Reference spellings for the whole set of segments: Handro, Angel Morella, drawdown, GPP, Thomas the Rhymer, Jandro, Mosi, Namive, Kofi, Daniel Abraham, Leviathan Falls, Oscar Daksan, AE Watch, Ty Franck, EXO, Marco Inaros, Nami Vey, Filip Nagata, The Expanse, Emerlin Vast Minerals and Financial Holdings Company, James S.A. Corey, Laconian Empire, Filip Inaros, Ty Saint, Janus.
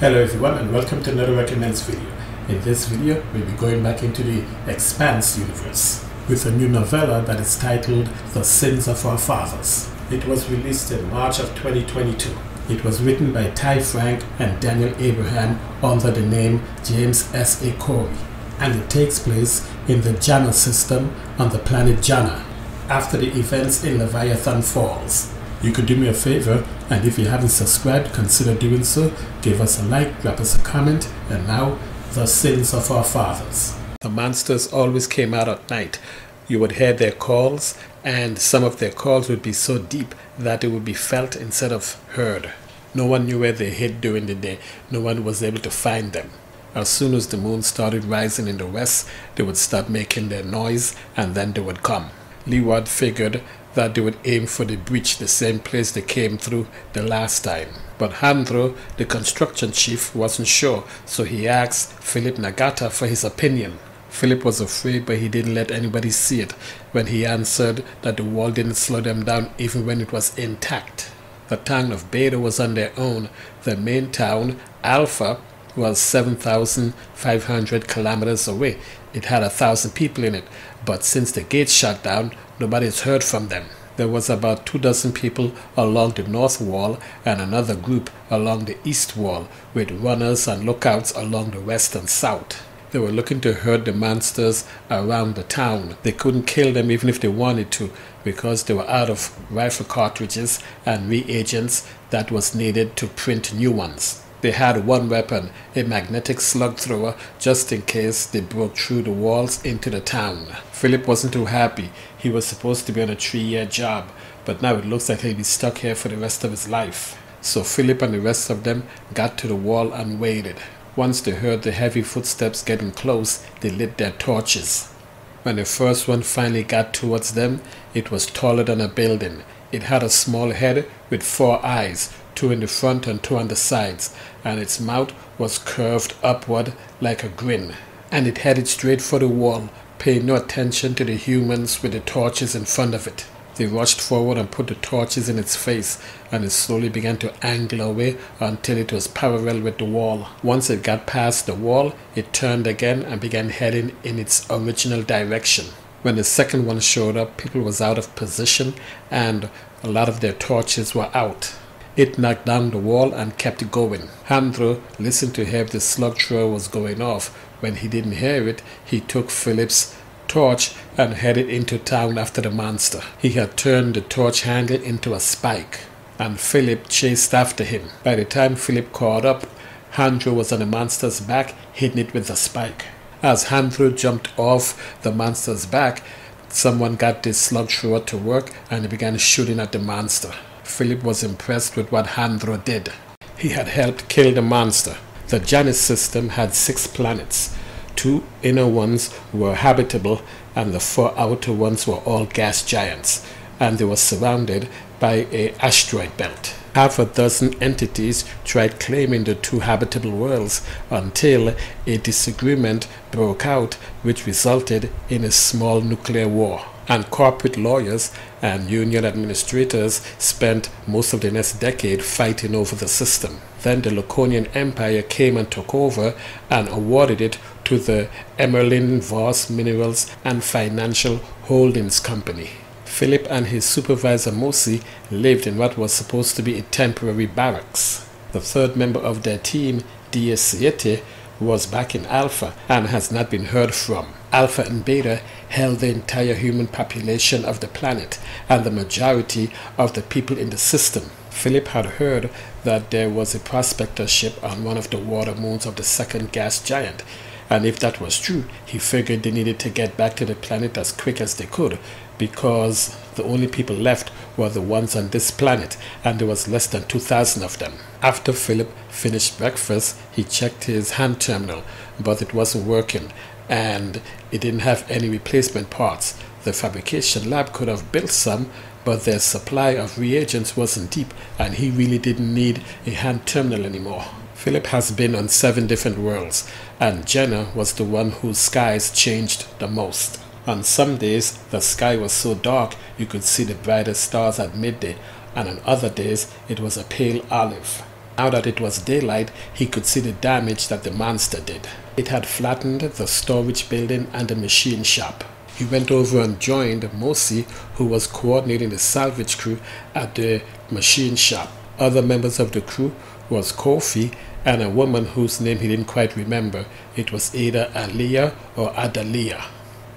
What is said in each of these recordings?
Hello everyone and welcome to another Recommends video. In this video, we'll be going back into the Expanse universe with a new novella that is titled The Sins of Our Fathers. It was released in March of 2022. It was written by Ty Franck and Daniel Abraham under the name James S.A. Corey, and it takes place in the Janus system on the planet Jana after the events in Leviathan Falls. You could do me a favor, and if you haven't subscribed, consider doing so. Give us a like, drop us a comment, and now, The Sins of Our Fathers. The monsters always came out at night. You would hear their calls, and some of their calls would be so deep that it would be felt instead of heard. No one knew where they hid during the day. No one was able to find them. As soon as the moon started rising in the west, they would start making their noise, and then they would come. Leeward figured that they would aim for the breach, the same place they came through the last time. But Handro, the construction chief, wasn't sure, so he asked Filip Nagata for his opinion. Filip was afraid, but he didn't let anybody see it when he answered that the wall didn't slow them down even when it was intact. The town of Beta was on their own. The main town, Alpha, was 7,500 kilometers away. It had 1,000 people in it, but since the gate shut down, nobody's heard from them. There was about 24 people along the north wall and another group along the east wall, with runners and lookouts along the west and south. They were looking to herd the monsters around the town. They couldn't kill them even if they wanted to, because they were out of rifle cartridges and reagents that was needed to print new ones. They had one weapon, a magnetic slug thrower, just in case they broke through the walls into the town. Filip wasn't too happy. He was supposed to be on a 3-year job, but now it looks like he'll be stuck here for the rest of his life. So Filip and the rest of them got to the wall and waited. Once they heard the heavy footsteps getting close, they lit their torches. When the first one finally got towards them, it was taller than a building. It had a small head with 4 eyes, 2 in the front and 2 on the sides, and its mouth was curved upward like a grin, and it headed straight for the wall, paying no attention to the humans with the torches in front of it. They rushed forward and put the torches in its face, and it slowly began to angle away until it was parallel with the wall. Once it got past the wall, it turned again and began heading in its original direction. When the second one showed up, people was out of position, and a lot of their torches were out. It knocked down the wall and kept going. Handro listened to hear if the slug thrower was going off. When he didn't hear it, he took Filip's torch and headed into town after the monster. He had turned the torch handle into a spike, and Filip chased after him. By the time Filip caught up, Handro was on the monster's back, hitting it with the spike. As Handro jumped off the monster's back, someone got the slug thrower to work and began shooting at the monster. Filip was impressed with what Handro did. He had helped kill the monster. The Janus system had 6 planets. 2 inner ones were habitable, and the 4 outer ones were all gas giants, and they were surrounded by an asteroid belt. Half a dozen entities tried claiming the 2 habitable worlds until a disagreement broke out, which resulted in a small nuclear war. And corporate lawyers and union administrators spent most of the next decade fighting over the system. Then the Laconian Empire came and took over and awarded it to the Emerlin Vast Minerals and Financial Holdings Company. Filip and his supervisor Mosi lived in what was supposed to be a temporary barracks. The third member of their team, Dia was back in Alpha and has not been heard from. Alpha and Beta held the entire human population of the planet and the majority of the people in the system. Filip had heard that there was a prospector ship on one of the water moons of the second gas giant, and if that was true, he figured they needed to get back to the planet as quick as they could, because the only people left were the ones on this planet, and there was less than 2,000 of them. After Filip finished breakfast, he checked his hand terminal, but it wasn't working, and it didn't have any replacement parts. The fabrication lab could have built some, but their supply of reagents wasn't deep, and he really didn't need a hand terminal anymore. Filip has been on 7 different worlds, and Jana was the one whose skies changed the most. On some days, the sky was so dark you could see the brightest stars at midday, and on other days, it was a pale olive. Now that it was daylight, he could see the damage that the monster did. It had flattened the storage building and the machine shop. He went over and joined Mosi, who was coordinating the salvage crew at the machine shop. Other members of the crew was Kofi and a woman whose name he didn't quite remember. It was either Aliyah or Adalia.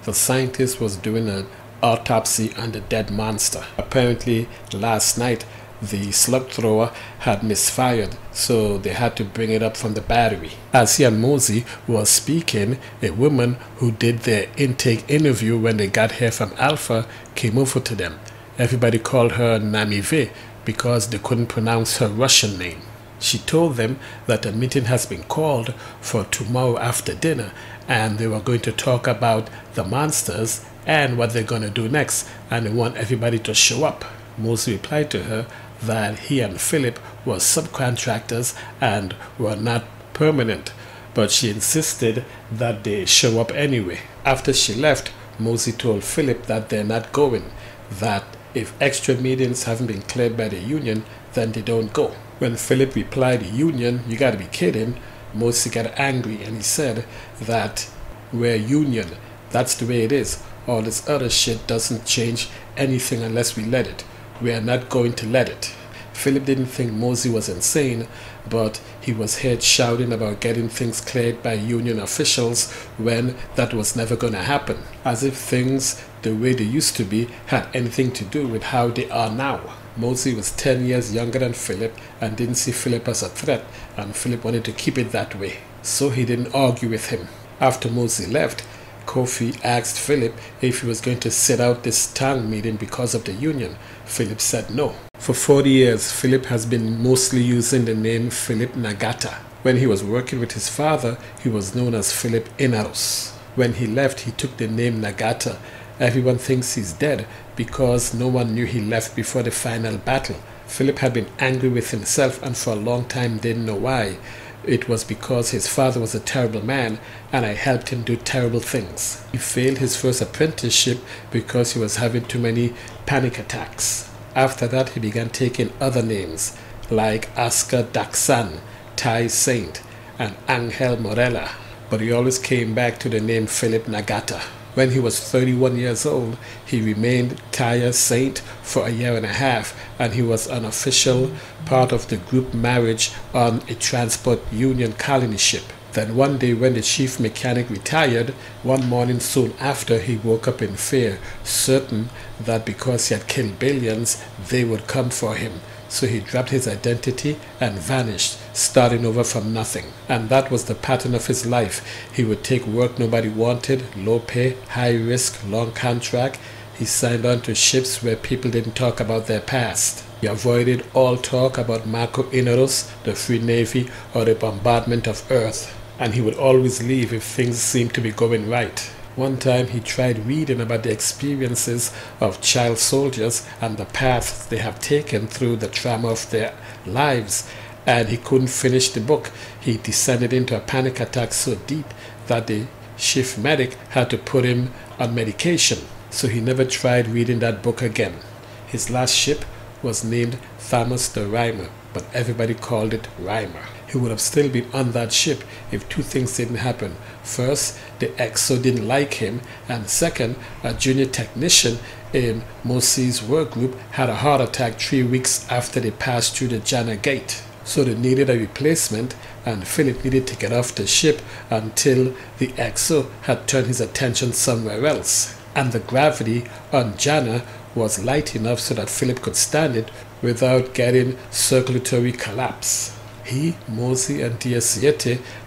The scientist was doing an autopsy on the dead monster. Apparently, last night, the slug thrower had misfired, so they had to bring it up from the battery. As he and Mosi was speaking, a woman who did their intake interview when they got here from Alpha came over to them. Everybody called her Namive because they couldn't pronounce her Russian name. She told them that a meeting has been called for tomorrow after dinner, and they were going to talk about the monsters and what they're going to do next, and they want everybody to show up. Mosi replied to her that he and Filip were subcontractors and were not permanent, but she insisted that they show up anyway. After she left, Mosi told Filip that they're not going, that if extra meetings haven't been cleared by the union, then they don't go. When Filip replied, "Union, you gotta be kidding," Mosi got angry and he said that we're union, that's the way it is. All this other shit doesn't change anything unless we let it. We are not going to let it. Filip didn't think Mosi was insane, but he was heard shouting about getting things cleared by union officials when that was never gonna happen. As if things the way they used to be had anything to do with how they are now. Mosi was 10 years younger than Filip and didn't see Filip as a threat, and Filip wanted to keep it that way, so he didn't argue with him. After Mosi left, Kofi asked Filip if he was going to sit out this town meeting because of the union. Filip said no. For 40 years, Filip has been mostly using the name Filip Nagata. When he was working with his father, he was known as Filip Inaros. When he left, he took the name Nagata. Everyone thinks he's dead because no one knew he left before the final battle. Filip had been angry with himself and for a long time didn't know why. It was because his father was a terrible man and I helped him do terrible things. He failed his first apprenticeship because he was having too many panic attacks. After that, he began taking other names like Oscar Daksan, Ty Saint, and Angel Morella. But he always came back to the name Filip Nagata. When he was 31 years old, he remained Ty Saint for a year and a half, and he was an official part of the group marriage on a transport union colony ship. Then one day when the chief mechanic retired, one morning soon after, he woke up in fear, certain that because he had killed billions, they would come for him. So he dropped his identity and vanished, starting over from nothing. And that was the pattern of his life. He would take work nobody wanted, low pay, high risk, long contract. He signed on to ships where people didn't talk about their past. He avoided all talk about Marco Inaros, the Free Navy, or the bombardment of Earth. And he would always leave if things seemed to be going right. One time he tried reading about the experiences of child soldiers and the paths they have taken through the trauma of their lives, and he couldn't finish the book. He descended into a panic attack so deep that the chief medic had to put him on medication, so he never tried reading that book again. His last ship was named Thomas the Rhymer, but everybody called it Rhymer. He would have still been on that ship if two things didn't happen. First, the EXO didn't like him, and second, a junior technician in Mosi's work group had a heart attack 3 weeks after they passed through the Jana Gate. So they needed a replacement, and Filip needed to get off the ship until the EXO had turned his attention somewhere else. And the gravity on Jana was light enough so that Filip could stand it without getting circulatory collapse. He, Mosi, and Dia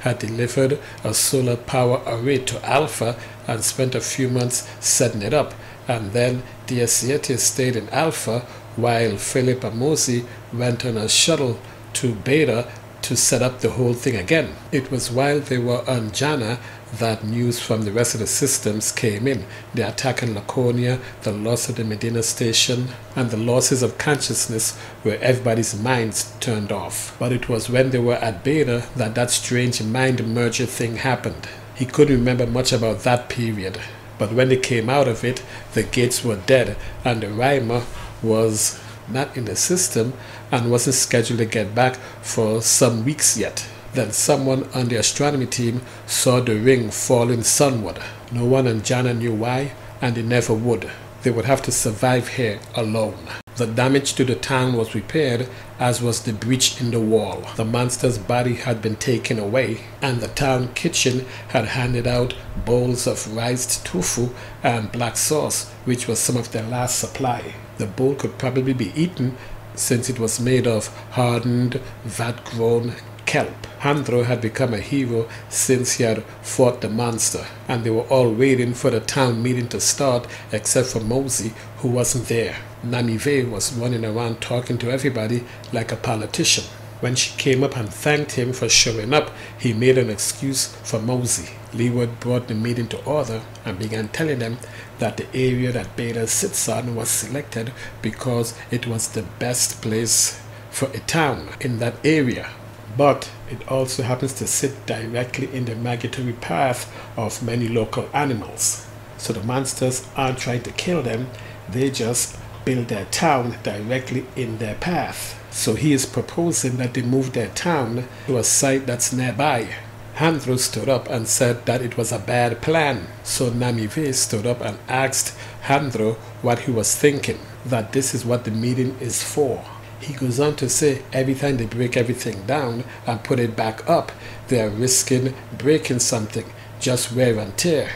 had delivered a solar power array to Alpha and spent a few months setting it up, and then Dia stayed in Alpha while Filip and Mosi went on a shuttle to Beta to set up the whole thing again. It was while they were on Jana that news from the rest of the systems came in. The attack on Laconia, the loss of the Medina station, and the losses of consciousness where everybody's minds turned off. But it was when they were at Beta that that strange mind merger thing happened. He couldn't remember much about that period. But when they came out of it, the gates were dead and the Rhymer was not in the system and wasn't scheduled to get back for some weeks yet. Then someone on the astronomy team saw the ring falling sunward. No one in Jana knew why, and they never would. They would have to survive here alone. The damage to the town was repaired, as was the breach in the wall. The monster's body had been taken away, and the town kitchen had handed out bowls of rice tofu and black sauce, which was some of their last supply. The bowl could probably be eaten, since it was made of hardened, vat-grown kelp. Jandro had become a hero since he had fought the monster, and they were all waiting for the town meeting to start except for Mosey, who wasn't there. Namivé was running around talking to everybody like a politician. When she came up and thanked him for showing up, he made an excuse for Mosey. Leeward brought the meeting to order and began telling them that the area that Beta sits on was selected because it was the best place for a town in that area. But it also happens to sit directly in the migratory path of many local animals. So the monsters aren't trying to kill them, they just build their town directly in their path. So he is proposing that they move their town to a site that's nearby. Jandro stood up and said that it was a bad plan. So Namivé stood up and asked Jandro what he was thinking, that this is what the meeting is for. He goes on to say every time they break everything down and put it back up, they are risking breaking something, just wear and tear.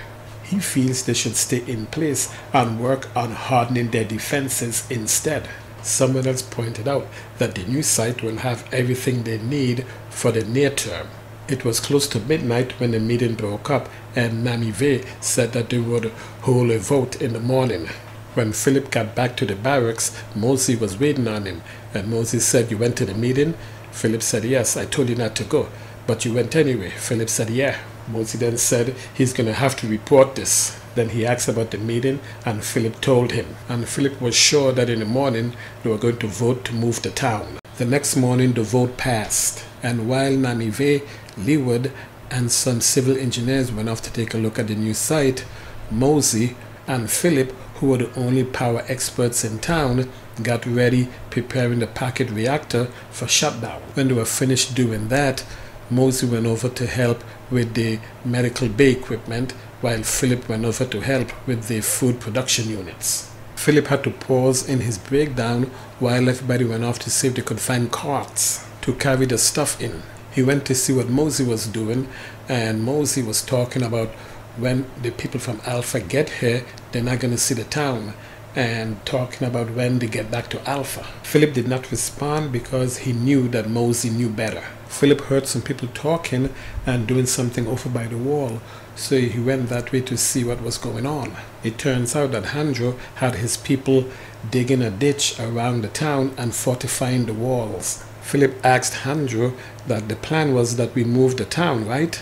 He feels they should stay in place and work on hardening their defenses instead. Someone else pointed out that the new site will have everything they need for the near term. It was close to midnight when the meeting broke up, and Namivé said that they would hold a vote in the morning. When Filip got back to the barracks, Mosey was waiting on him, and Mosey said, "You went to the meeting?" Filip said, "Yes, I told you not to go, but you went anyway." Filip said, "Yeah." Mosey then said he's going to have to report this. Then he asked about the meeting, and Filip told him, and Filip was sure that in the morning they were going to vote to move the town. The next morning the vote passed, and while Namivé, Leeward, and some civil engineers went off to take a look at the new site, Mosey and Filip, who were the only power experts in town, got ready preparing the packet reactor for shutdown. When they were finished doing that, Mosey went over to help with the medical bay equipment, while Filip went over to help with the food production units. Filip had to pause in his breakdown while everybody went off to see if they could find carts to carry the stuff in. He went to see what Mosey was doing, and Mosey was talking about when the people from Alpha get here, they're not going to see the town, and talking about when they get back to Alpha. Filip did not respond because he knew that Mosey knew better. Filip heard some people talking and doing something over by the wall, so he went that way to see what was going on. It turns out that Jandro had his people digging a ditch around the town and fortifying the walls. Filip asked Jandro that the plan was that we move the town, right?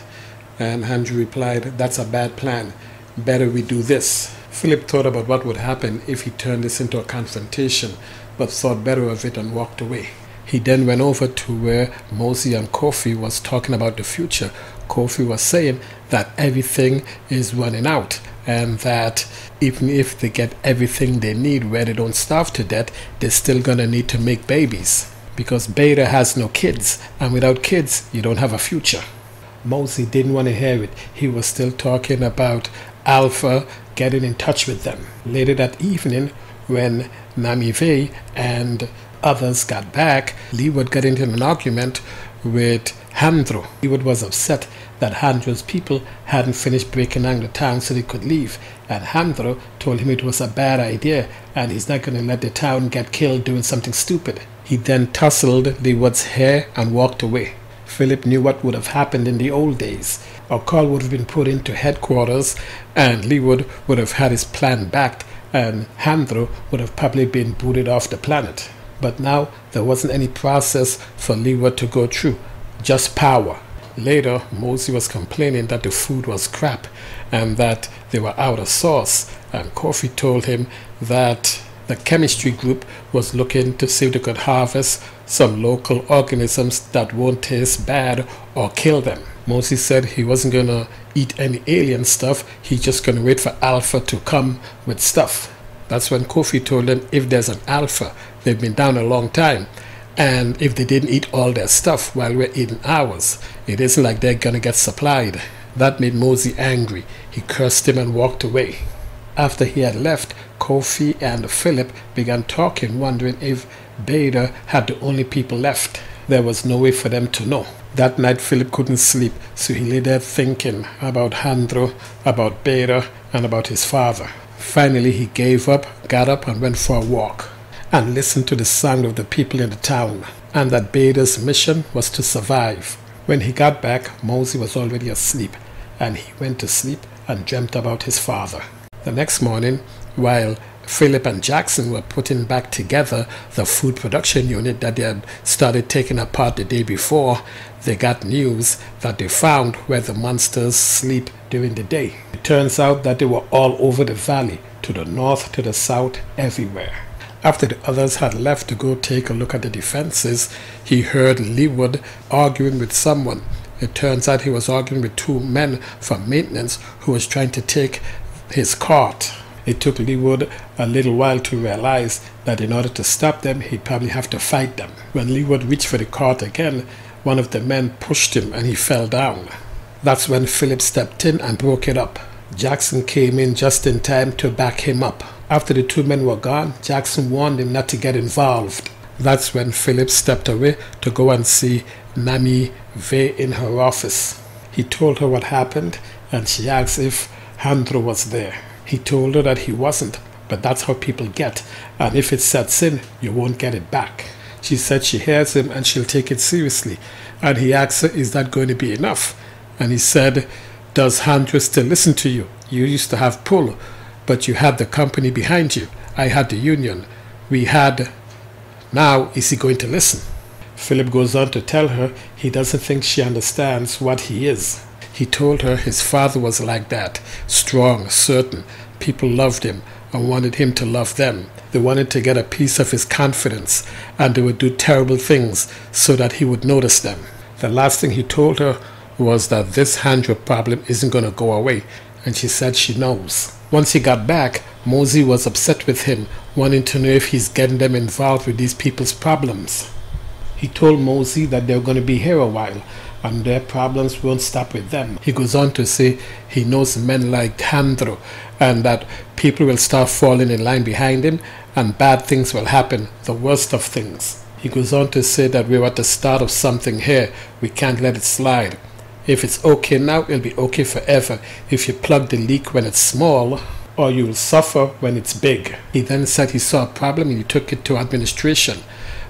And Jandro replied, "That's a bad plan. Better we do this." Filip thought about what would happen if he turned this into a confrontation, but thought better of it and walked away. He then went over to where Mosey and Kofi was talking about the future. Kofi was saying that everything is running out, and that even if they get everything they need where they don't starve to death, they're still gonna need to make babies, because Beta has no kids, and without kids you don't have a future. Mosey didn't want to hear it. He was still talking about Alpha getting in touch with them. Later that evening, when Namivé and others got back, Leeward got into an argument with Jandro. Leeward was upset that Jandro's people hadn't finished breaking down the town so they could leave, and Jandro told him it was a bad idea and he's not going to let the town get killed doing something stupid. He then tousled Leeward's hair and walked away. Filip knew what would have happened in the old days. A call would have been put into headquarters, and Leeward would have had his plan backed, and Jandro would have probably been booted off the planet. But now there wasn't any process for Leeward to go through, just power. Later, Mosey was complaining that the food was crap and that they were out of sauce, and Kofi told him that the chemistry group was looking to see if they could harvest some local organisms that won't taste bad or kill them. Mosey said he wasn't going to eat any alien stuff, he's just going to wait for Alpha to come with stuff. That's when Kofi told them if there's an alpha, they've been down a long time, and if they didn't eat all their stuff while we're eating ours, it isn't like they're gonna get supplied. That made Mosey angry. He cursed him and walked away. After he had left, Kofi and Philip began talking, wondering if Beta had the only people left. There was no way for them to know. That night Philip couldn't sleep, so he lay there thinking about Jandro, about Beta, and about his father. Finally he gave up, got up and went for a walk, and listened to the sound of the people in the town, and that Beta's mission was to survive. When he got back, Mosey was already asleep, and he went to sleep and dreamt about his father. The next morning, while Philip and Jackson were putting back together the food production unit that they had started taking apart the day before, they got news that they found where the monsters sleep during the day. It turns out that they were all over the valley, to the north, to the south, everywhere. After the others had left to go take a look at the defenses, he heard Leeward arguing with someone. It turns out he was arguing with two men from maintenance who was trying to take his cart. It took Leeward a little while to realize that in order to stop them, he'd probably have to fight them. When Leeward reached for the cart again, one of the men pushed him and he fell down. That's when Philip stepped in and broke it up. Jackson came in just in time to back him up. After the two men were gone, Jackson warned him not to get involved. That's when Philip stepped away to go and see Nami Vey in her office. He told her what happened and she asked if Jandro was there. He told her that he wasn't, but that's how people get, and if it sets in, you won't get it back. She said she hears him and she'll take it seriously, and he asked her, is that going to be enough? And he said, does Jandro still listen to you? You used to have pull, but you had the company behind you. I had the union. We had... Now, is he going to listen? Philip goes on to tell her he doesn't think she understands what he is. He told her his father was like that, strong, certain. People loved him and wanted him to love them. They wanted to get a piece of his confidence, and they would do terrible things so that he would notice them. The last thing he told her was that this Jandro problem isn't going to go away, and she said she knows. Once he got back, Mosey was upset with him, wanting to know if he's getting them involved with these people's problems. He told Mosey that they were going to be here a while, and their problems won't stop with them. He goes on to say he knows men like Jandro, and that people will start falling in line behind him and bad things will happen, the worst of things. He goes on to say that we're at the start of something here. We can't let it slide. If it's okay now, it'll be okay forever. If you plug the leak when it's small, or you'll suffer when it's big. He then said he saw a problem and he took it to administration.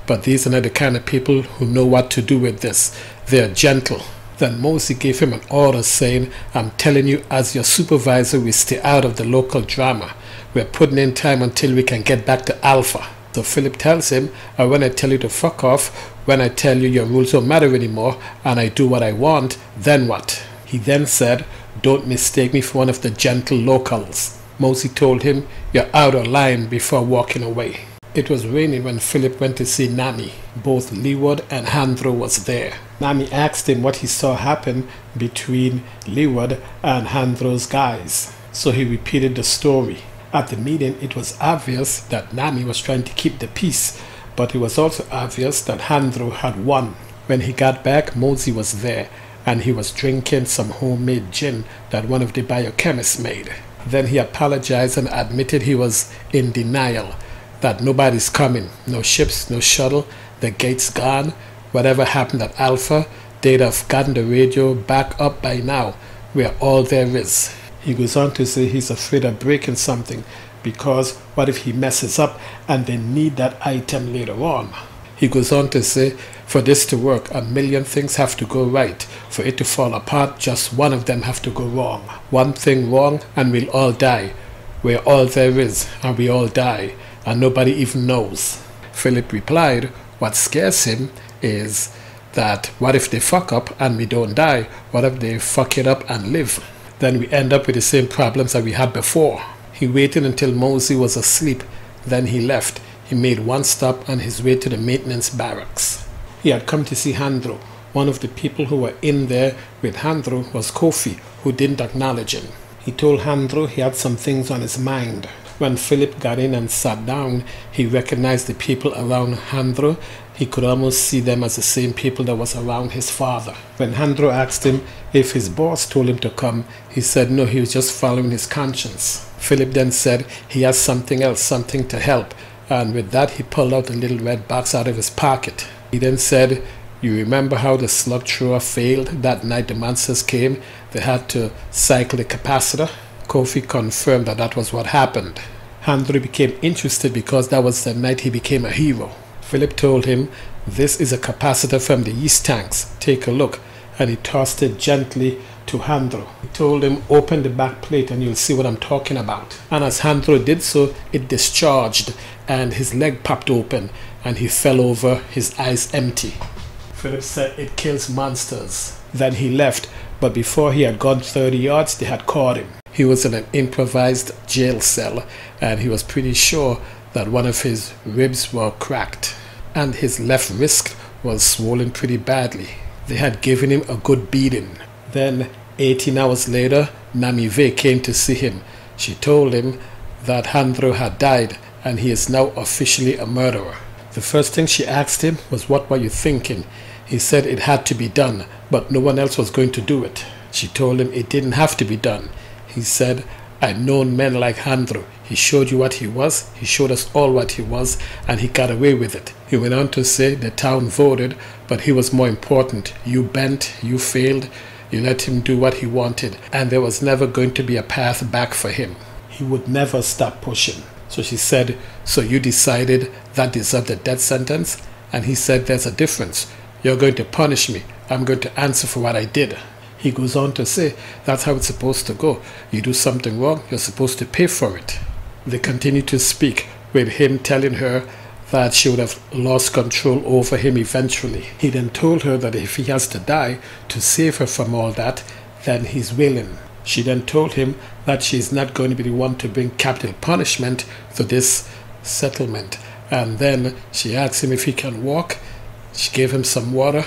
But these are not the kind of people who know what to do with this. They're gentle. Then Mosey gave him an order saying, I'm telling you, as your supervisor, we stay out of the local drama. We're putting in time until we can get back to Alpha. So Philip tells him, and when I tell you to fuck off, when I tell you your rules don't matter anymore, and I do what I want, then what? He then said, don't mistake me for one of the gentle locals. Mosey told him, you're out of line, before walking away. It was raining when Philip went to see Nami. Both Leeward and Jandro was there. Nami asked him what he saw happen between Leeward and Jandro's guys. So he repeated the story. At the meeting, it was obvious that Nami was trying to keep the peace, but it was also obvious that Jandro had won. When he got back, Mosey was there, and he was drinking some homemade gin that one of the biochemists made. Then he apologized and admitted he was in denial, that nobody's coming, no ships, no shuttle, the gate's gone, whatever happened at Alpha, they'd have gotten the radio back up by now, we're all there is. He goes on to say he's afraid of breaking something, because what if he messes up and they need that item later on? He goes on to say, for this to work, 1,000,000 things have to go right. For it to fall apart, just one of them have to go wrong. One thing wrong and we'll all die. We're all there is and we all die. And nobody even knows. Philip replied, what scares him is that what if they fuck up and we don't die? What if they fuck it up and live? Then we end up with the same problems that we had before. He waited until Mosey was asleep. Then he left. He made one stop on his way to the maintenance barracks. He had come to see Jandro. One of the people who were in there with Jandro was Kofi, who didn't acknowledge him. He told Jandro he had some things on his mind. When Filip got in and sat down, he recognized the people around Jandro. He could almost see them as the same people that was around his father. When Jandro asked him if his boss told him to come, he said no, he was just following his conscience. Filip then said he has something else, something to help, and with that he pulled out a little red box out of his pocket. He then said, you remember how the slug thrower failed that night the monsters came? They had to cycle the capacitor? Kofi confirmed that that was what happened. Jandro became interested because that was the night he became a hero. Filip told him, this is a capacitor from the yeast tanks, take a look, and he tossed it gently to Jandro. He told him, open the back plate and you'll see what I'm talking about. And as Jandro did so, it discharged and his leg popped open and he fell over, his eyes empty. Filip said it kills monsters. Then he left, but before he had gone 30 yards, they had caught him. He was in an improvised jail cell and he was pretty sure that one of his ribs were cracked and his left wrist was swollen pretty badly. They had given him a good beating. Then 18 hours later, Namive came to see him. She told him that Jandro had died and he is now officially a murderer. The first thing she asked him was, what were you thinking? He said it had to be done, but no one else was going to do it. She told him it didn't have to be done. He said, I've known men like Jandro. He showed you what he was, he showed us all what he was, and he got away with it. He went on to say the town voted, but he was more important. You bent, you failed, you let him do what he wanted, and there was never going to be a path back for him. He would never stop pushing. So she said, so you decided that deserved a death sentence? And he said, there's a difference. You're going to punish me. I'm going to answer for what I did. He goes on to say, that's how it's supposed to go. You do something wrong, you're supposed to pay for it. They continue to speak, with him telling her that she would have lost control over him eventually. He then told her that if he has to die to save her from all that, then he's willing. She then told him that she's not going to be the one to bring capital punishment to this settlement. And then she asked him if he can walk. She gave him some water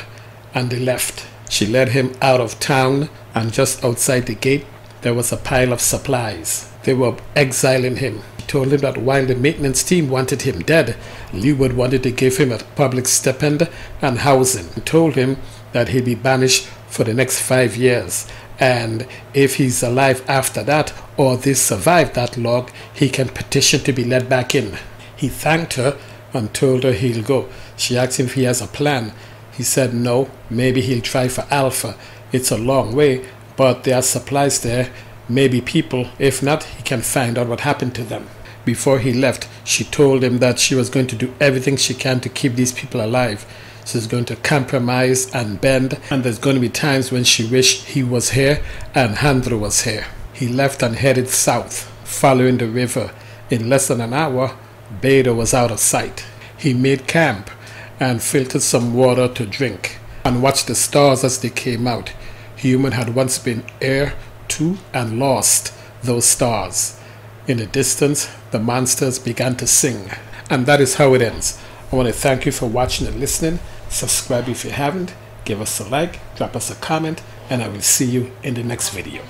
and they left. She led him out of town, and just outside the gate there was a pile of supplies. They were exiling him. He told him that while the maintenance team wanted him dead, Leeward wanted to give him a public stipend and housing. He told him that he'd be banished for the next 5 years, and if he's alive after that, or they survive that long, he can petition to be let back in. He thanked her and told her he'll go. She asked him if he has a plan. He said no, maybe he'll try for Alpha. It's a long way, but there are supplies there. Maybe people, if not, he can find out what happened to them. Before he left, she told him that she was going to do everything she can to keep these people alive. She's going to compromise and bend, and there's going to be times when she wished he was here and Jandro was here. He left and headed south, following the river. In less than an hour, Beda was out of sight. He made camp and filtered some water to drink and watched the stars as they came out. Human had once been heir to and lost those stars. In the distance, the monsters began to sing. And that is how it ends. I want to thank you for watching and listening. Subscribe if you haven't. Give us a like, drop us a comment, and I will see you in the next video.